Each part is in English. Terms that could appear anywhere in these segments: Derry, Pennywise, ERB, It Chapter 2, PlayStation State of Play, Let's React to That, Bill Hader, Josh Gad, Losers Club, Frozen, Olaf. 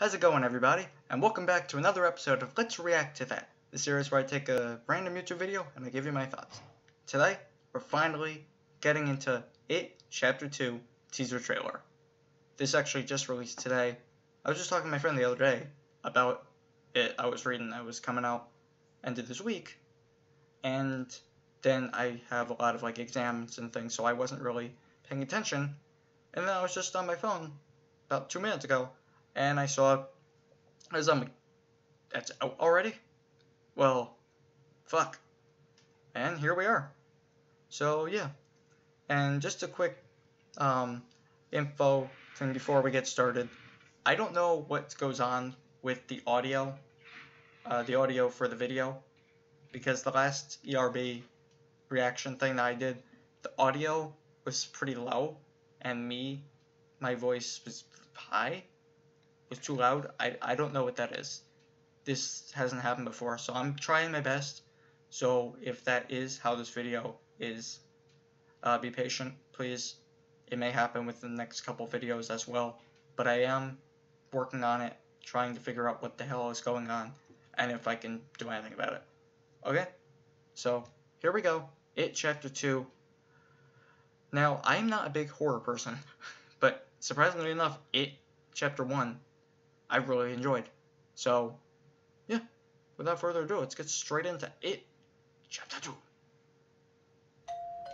How's it going, everybody? And welcome back to another episode of Let's React to That, the series where I take a random YouTube video and I give you my thoughts. Today, we're finally getting into It Chapter 2 teaser trailer. This actually just released today. I was just talking to my friend the other day about it. I was reading that it was coming out end of this week, and then I have a lot of like exams and things, so I wasn't really paying attention. And then I was just on my phone about 2 minutes ago, and I saw it was on me. That's out already? Well, fuck. And here we are. So, yeah. And just a quick info thing before we get started. I don't know what goes on with the audio for the video, because the last ERB reaction thing that I did, the audio was pretty low, and my voice was high. Was too loud. I don't know what that is. This hasn't happened before, so I'm trying my best. So if that is how this video is, be patient, please. It may happen with the next couple videos as well, but I am working on it, trying to figure out what the hell is going on and if I can do anything about it. Okay, so here we go. It Chapter 2. Now, I'm not a big horror person, but surprisingly enough, It Chapter 1 I really enjoyed. So, yeah, without further ado, let's get straight into It Chapter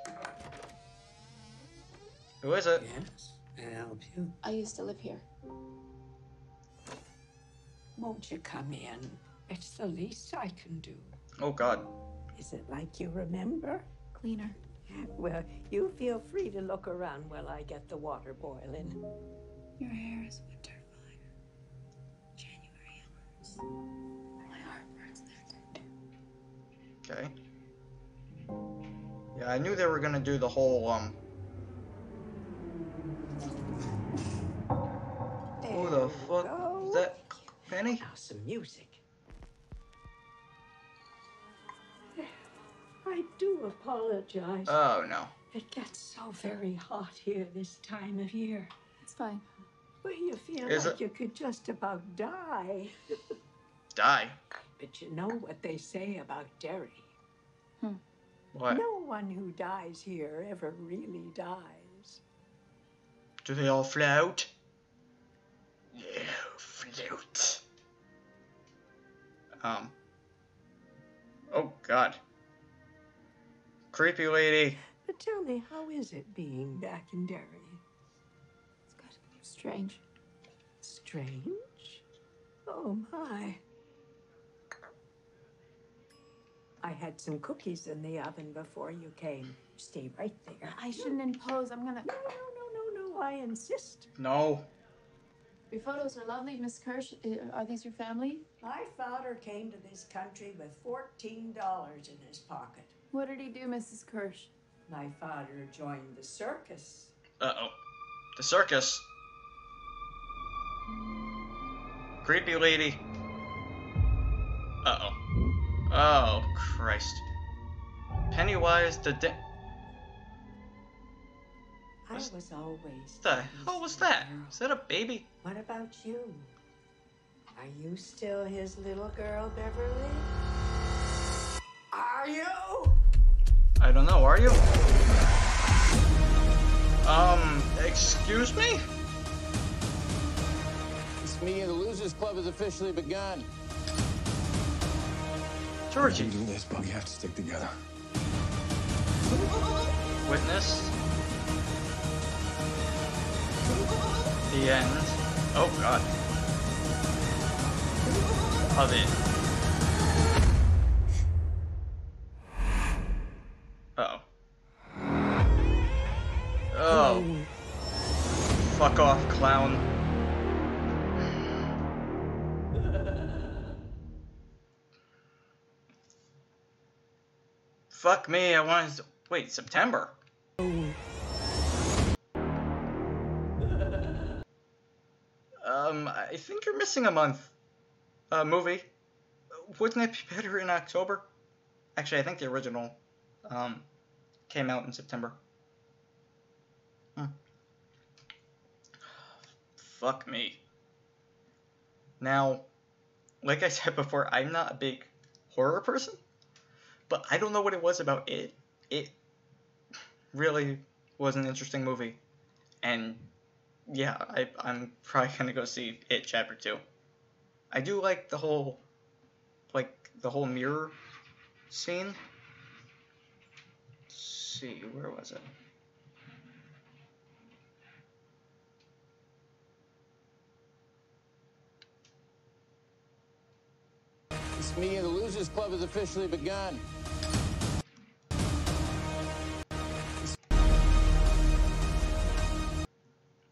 2. Who is it? Yes, may I help you? I used to live here. Won't you come in? It's the least I can do. Oh, God. Is it like you remember? Cleaner. Well, you feel free to look around while I get the water boiling. Your hair is winter. My heart burns there. Okay. Yeah, I knew they were gonna do the whole Who the fuck is that? Penny? Now some music. I do apologize. Oh no. It gets so very hot here this time of year. It's fine. Well, you feel like you could just about die. Die? But you know what they say about Derry. What? No one who dies here ever really dies. Do they all float? No, float. Oh, God. Creepy lady. But tell me, how is it being back in Derry? Strange. Strange? Oh, my. I had some cookies in the oven before you came. Stay right there. I shouldn't impose. I'm gonna... No, I insist. No. Your photos are lovely, Miss Kirsch. Are these your family? My father came to this country with $14 in his pocket. What did he do, Mrs. Kirsch? My father joined the circus. Uh-oh. The circus. Creepy lady. Uh-oh. Oh, Christ. Pennywise the di- I was always... What the hell was that? Is that a baby? What about you? Are you still his little girl, Beverly? Are you? I don't know, are you? Excuse me? It's me, and the Losers Club has officially begun. Georgie. You do this, but we have to stick together. Witness. The end. Oh, God. Of it. Uh-oh. Oh. Fuck off, clown. Fuck me, I wanted to... Wait, September? I think you're missing a month. Movie. Wouldn't it be better in October? Actually, I think the original, came out in September. Fuck me. Now, like I said before, I'm not a big horror person, but I don't know what it was about it. It really was an interesting movie. And yeah, I'm probably going to go see It Chapter 2. I do like the whole, mirror scene. Let's see, where was it? This meeting of the Losers Club has officially begun.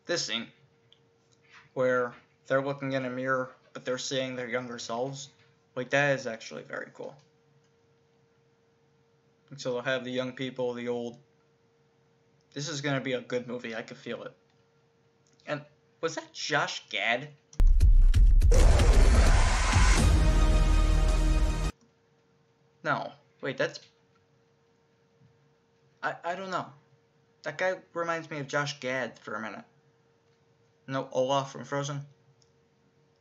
This scene, where they're looking in a mirror, but they're seeing their younger selves, like, that is actually very cool. And so they'll have the young people, the old. This is going to be a good movie, I could feel it. And was that Josh Gad? No, wait, that's. I don't know. That guy reminds me of Josh Gad for a minute. No, Olaf from Frozen.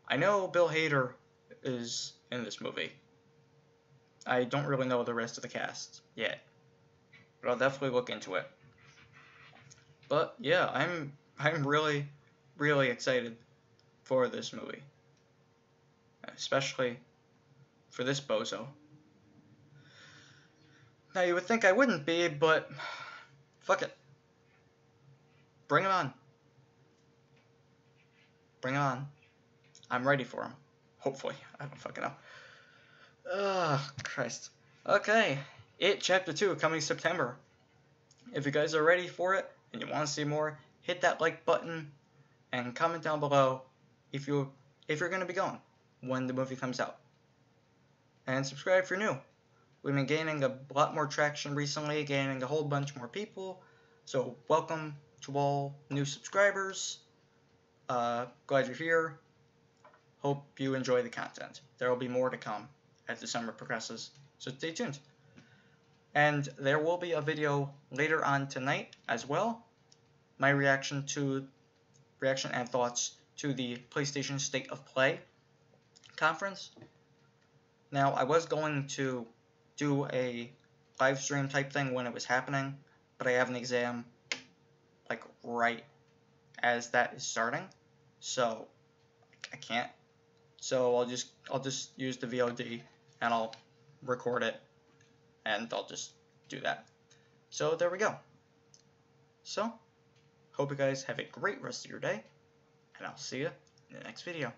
I know Bill Hader is in this movie. I don't really know the rest of the cast yet, but I'll definitely look into it. But yeah, I'm really, really excited for this movie, especially for this bozo. Now, you would think I wouldn't be, but fuck it. Bring him on. Bring him on. I'm ready for him. Hopefully. I don't fucking know. Oh, Christ. Okay. It Chapter 2 coming September. If you guys are ready for it and you want to see more, hit that like button and comment down below if you're going to be going when the movie comes out. And subscribe if you're new. We've been gaining a lot more traction recently, gaining a whole bunch more people. So welcome to all new subscribers. Glad you're here. Hope you enjoy the content. There will be more to come as the summer progresses, so stay tuned. And there will be a video later on tonight as well. My reaction and thoughts to the PlayStation State of Play conference. Now, I was going to do a live stream type thing when it was happening, but I have an exam like right as that is starting, so I can't. So I'll just use the VOD and I'll record it and I'll just do that. So there we go. So hope you guys have a great rest of your day and I'll see you in the next video.